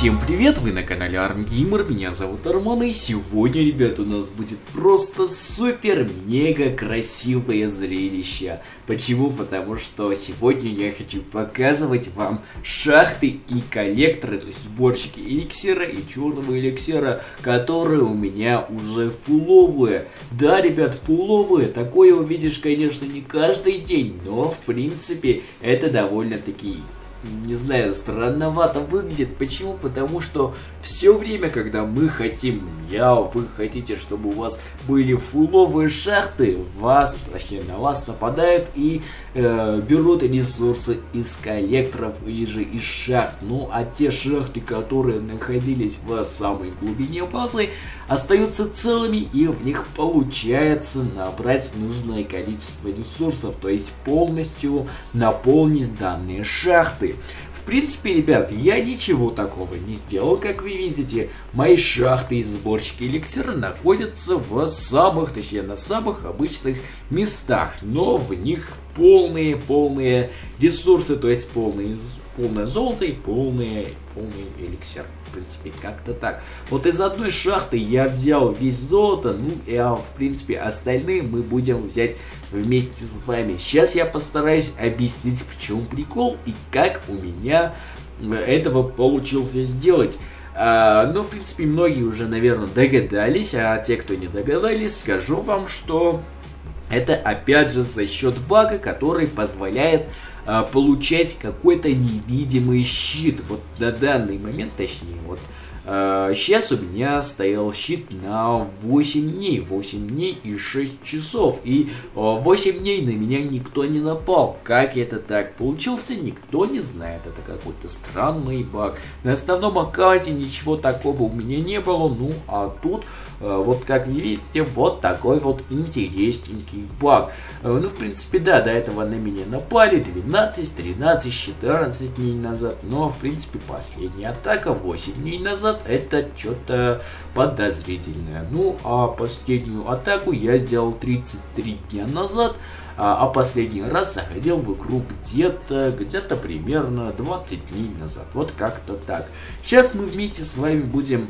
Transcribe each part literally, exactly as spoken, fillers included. Всем привет, вы на канале Arm Gamer, меня зовут Арман, и сегодня, ребят, у нас будет просто супер-мега красивое зрелище. Почему? Потому что сегодня я хочу показывать вам шахты и коллекторы, то есть сборщики эликсира и черного эликсира, которые у меня уже фуловые. Да, ребят, фуловые, такое увидишь, конечно, не каждый день, но, в принципе, это довольно-таки... не знаю, странновато выглядит. Почему? Потому что все время, когда мы хотим, я, вы хотите, чтобы у вас были фуловые шахты, вас, точнее, на вас нападают и э, берут ресурсы из коллекторов или же из шахт. Ну, а те шахты, которые находились в самой глубине базы, остаются целыми, и в них получается набрать нужное количество ресурсов, то есть полностью наполнить данные шахты. В принципе, ребят, я ничего такого не сделал, как вы видите. Мои шахты и сборщики эликсира находятся в самых, точнее, на самых обычных местах, но в них полные, полные ресурсы, то есть полные, полное золото и полные, полный эликсир. В принципе, как-то так. Вот из одной шахты я взял весь золото, ну и, в принципе, остальные мы будем взять вместе с вами. Сейчас я постараюсь объяснить, в чем прикол и как у меня этого получилось сделать. А, ну, в принципе, многие уже, наверное, догадались, а те, кто не догадались, скажу вам, что это, опять же, за счет бага, который позволяет а, получать какой-то невидимый щит. Вот на данный момент, точнее, вот а, сейчас у меня стоял щит на восемь дней. восемь дней и шесть часов. И а, восемь дней на меня никто не напал. Как это так получился, никто не знает. Это какой-то странный баг. На основном аккаунте ничего такого у меня не было. Ну, а тут... вот как вы видите, вот такой вот интересненький баг. Ну, в принципе, да, до этого на меня напали двенадцать, тринадцать, четырнадцать дней назад. Но, в принципе, последняя атака восемь дней назад, это что-то подозрительное. Ну, а последнюю атаку я сделал тридцать три дня назад. А последний раз заходил в игру где-то, где-то примерно двадцать дней назад. Вот как-то так. Сейчас мы вместе с вами будем...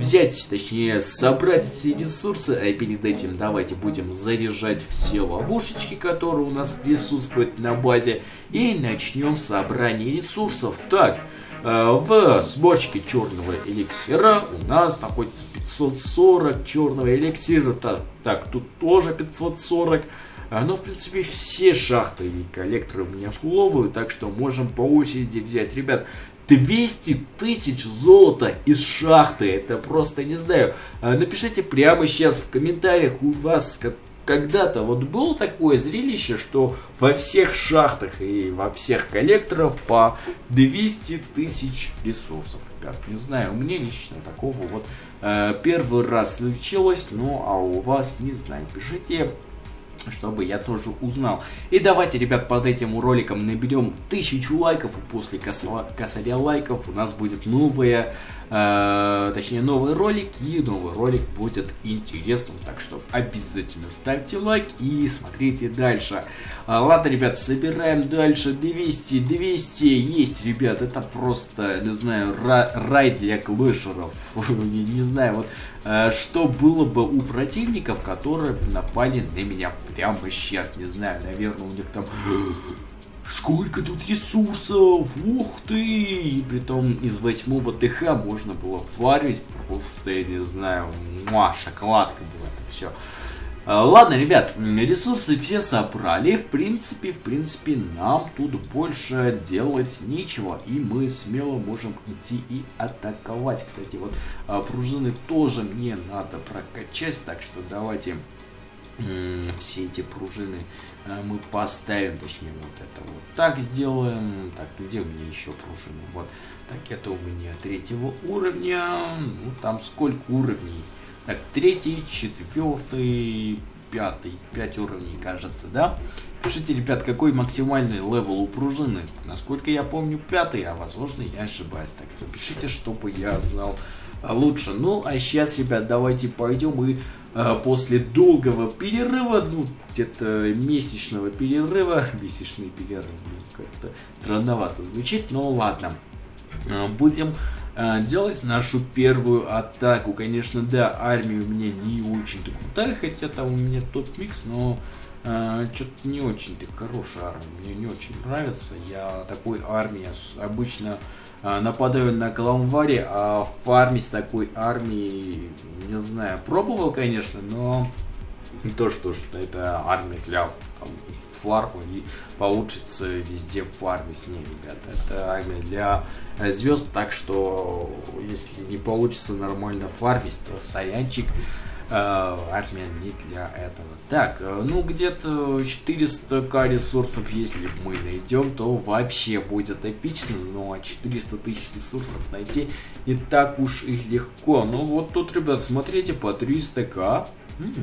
взять, точнее, собрать все ресурсы, а перед этим давайте будем заряжать все ловушечки, которые у нас присутствуют на базе, и начнем собрание ресурсов. Так, в сборщике черного эликсира у нас находится пятьсот сорок черного эликсира, так, так тут тоже пятьсот сорок. Но, в принципе, все шахты и коллекторы у меня фуловые, так что можем по очереди взять, ребят, двести тысяч золота из шахты. Это просто, не знаю, напишите прямо сейчас в комментариях, у вас когда-то вот было такое зрелище, что во всех шахтах и во всех коллекторах по двести тысяч ресурсов. Ребят, не знаю, мне лично такого вот первый раз случилось, ну а у вас, не знаю, пишите, чтобы я тоже узнал. И давайте, ребят, под этим роликом наберем тысячу лайков, и после косаря лайков у нас будет новые, э, точнее, новый ролик, и новый ролик будет интересным, так что обязательно ставьте лайк и смотрите дальше. А, ладно, ребят, собираем дальше. Двести, двести есть, ребят, это просто, не знаю, рай для клэшеров. Не знаю, вот что было бы у противников, которые напали на меня прямо сейчас. Не знаю, наверное, у них там... сколько тут ресурсов, ух ты! И притом из восьмого ТХ можно было фармить просто, я не знаю, муа, шоколадка была, это все. Ладно, ребят, ресурсы все собрали, в принципе, в принципе, нам тут больше делать нечего, и мы смело можем идти и атаковать. Кстати, вот пружины тоже мне надо прокачать, так что давайте все эти пружины мы поставим, точнее, вот это вот так сделаем. Так, где у меня еще пружины? Вот, так, это у меня третьего уровня, ну, там сколько уровней? Так, третий, четвертый, пятый, пять уровней, кажется, да? Пишите, ребят, какой максимальный левел у пружины? Насколько я помню, пятый, а возможно я ошибаюсь. Так что пишите, чтобы я знал лучше. Ну, а сейчас, ребят, давайте пойдем и э, после долгого перерыва, ну, где-то месячного перерыва, месячный перерыв, как-то странновато звучит, но ладно. будем делать нашу первую атаку. Конечно, да, армия у меня не очень-то крутая, хотя там у меня топ-микс, но э, что-то не очень-то хорошая армия, мне не очень нравится. Я такой армии обычно э, нападаю на Каламваре, а фармить такой армии, не знаю, пробовал, конечно, но не то, что, что это армия для там, фарма и получится везде фармить. Не, ребята, это армия для звезд, так что если не получится нормально фармить, то сорянчик, э, армия не для этого. Так, ну где-то четыреста тысяч ресурсов, если мы найдем, то вообще будет эпично, но четыреста тысяч ресурсов найти не так уж и легко. Ну вот тут, ребят, смотрите, по триста тысяч.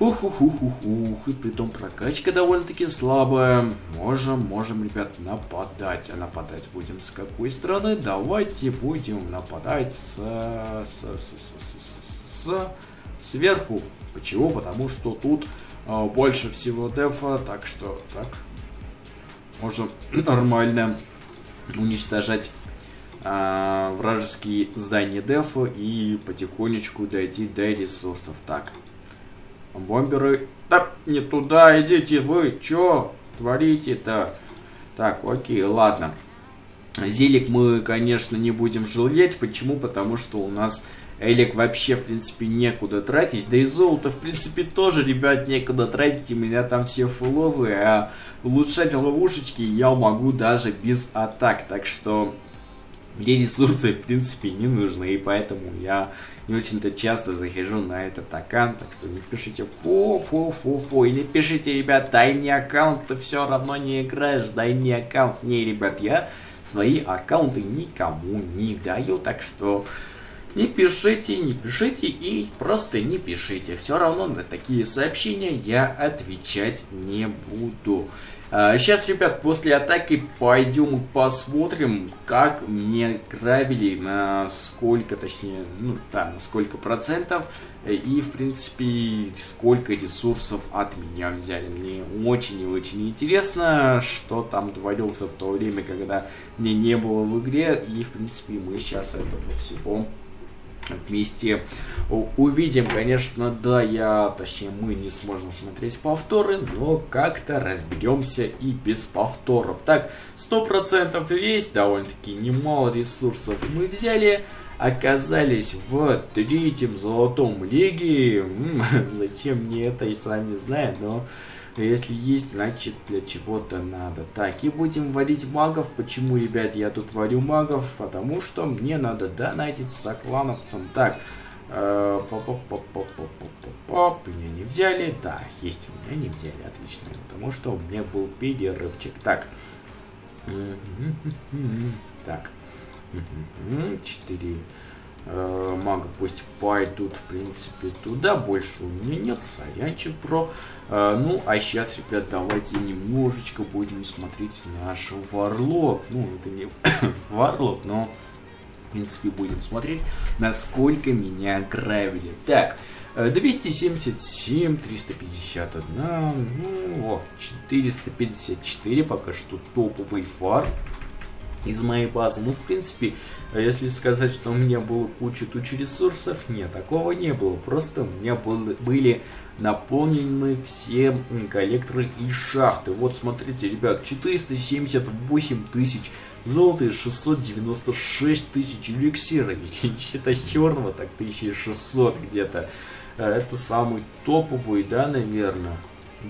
Ух-ух-ух-ух-ух, и притом прокачка довольно-таки слабая. Можем, можем, ребят, нападать. А нападать будем с какой стороны? Давайте будем нападать с, с, с, с, с, с... сверху. Почему? Потому что тут э, больше всего дефа, так что так можем нормально уничтожать э, вражеские здания дефа и потихонечку дойти до ресурсов. Так. Бомберы, да, не туда идите, вы чё творите-то? Так, окей, ладно. Зелик мы, конечно, не будем жалеть. Почему? Потому что у нас элик вообще, в принципе, некуда тратить. Да и золото, в принципе, тоже, ребят, некуда тратить. У меня там все фуловые, а улучшать ловушечки я могу даже без атак. Так что мне ресурсы, в принципе, не нужны, и поэтому я не очень-то часто захожу на этот аккаунт, так что не пишите фу-фу-фу-фу, или пишите, ребят, дай мне аккаунт, ты все равно не играешь, дай мне аккаунт. Не, ребят, я свои аккаунты никому не даю, так что не пишите, не пишите и просто не пишите. Все равно на такие сообщения я отвечать не буду. Сейчас, ребят, после атаки пойдем посмотрим, как мне грабили, на сколько, точнее, ну да, на сколько процентов и, в принципе, сколько ресурсов от меня взяли. Мне очень и очень интересно, что там творился в то время, когда мне не было в игре, и, в принципе, мы сейчас этого всего вместе увидим. Конечно, да, я, точнее, мы не сможем смотреть повторы, но как-то разберемся и без повторов. Так, сто процентов есть, довольно-таки немало ресурсов мы взяли, оказались в третьем золотом лиге. М -м, зачем мне это, и сам не знаю, но если есть, значит, для чего-то надо. Так, и будем варить магов. Почему, ребят, я тут варю магов? Потому что мне надо донатить соклановцам. Так, э, поп-поп-поп-поп-поп-поп, меня не взяли. Да, есть, меня не взяли, отлично, потому что у меня был перерывчик. Так, так, четыре мага пусть пойдут, в принципе, туда. Больше у меня нет, сорянчик про. Ну, а сейчас, ребят, давайте немножечко будем смотреть наш варлок. Ну, это не варлок, но, в принципе, будем смотреть, насколько меня грабили. Так, двести семьдесят семь, триста пятьдесят один, ну, четыреста пятьдесят четыре, пока что топовый фарм из моей базы. Ну, в принципе, если сказать, что у меня было куча-туча ресурсов, нет, такого не было. Просто у меня был, были наполнены все коллекторы и шахты. Вот, смотрите, ребят, четыреста семьдесят восемь тысяч золота и шестьсот девяносто шесть тысяч эликсира. Если не считать черного, так тысяча шестьсот где-то. Это самый топовый, да, наверное?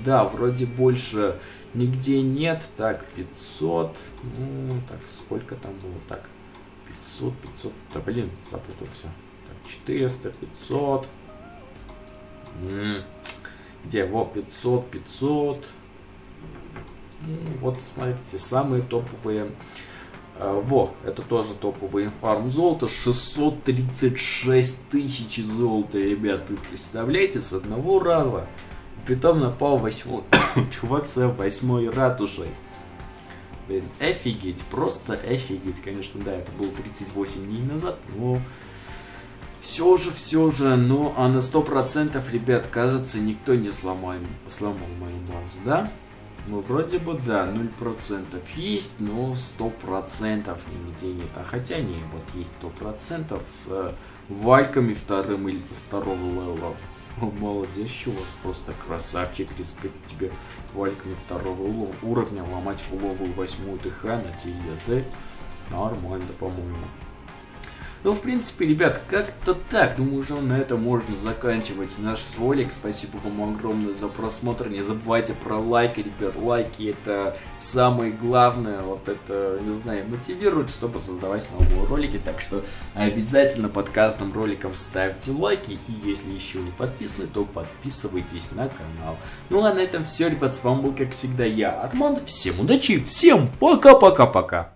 Да, вроде больше нигде нет. Так, пятьсот. Ну, так, сколько там было? Так, пятьсот, пятьсот. Да, блин, запутался. Так, четыреста, пятьсот. Где? Во, пятьсот, пятьсот. Вот, смотрите, самые топовые. Во, это тоже топовый фарм золота. шестьсот тридцать шесть тысяч золота, ребят. Вы представляете, с одного раза. Притом напал восьмой чувак с восьмой ратушей. Блин, офигеть, просто офигеть. Конечно, да, это было тридцать восемь дней назад, но все же, все же, но а на сто процентов, ребят, кажется, никто не сломал, сломал мою базу, да? Ну, вроде бы, да, ноль процентов есть, но сто процентов нигде нет. А хотя не, вот есть сто процентов с э, вальками вторым или второго левела. О, молодец, чувак, просто красавчик, респект тебе, вальками второго уровня ломать фуловую восьмую ТХ на ТЕД. Нормально, по-моему. Ну, в принципе, ребят, как-то так. Думаю, уже на этом можно заканчивать наш ролик. Спасибо вам огромное за просмотр. Не забывайте про лайки, ребят. Лайки — это самое главное. Вот это, не знаю, мотивирует, чтобы создавать новые ролики. Так что обязательно под каждым роликом ставьте лайки. И если еще не подписаны, то подписывайтесь на канал. Ну, а на этом все, ребят. С вами был, как всегда, я, Арман. Всем удачи, всем пока-пока-пока.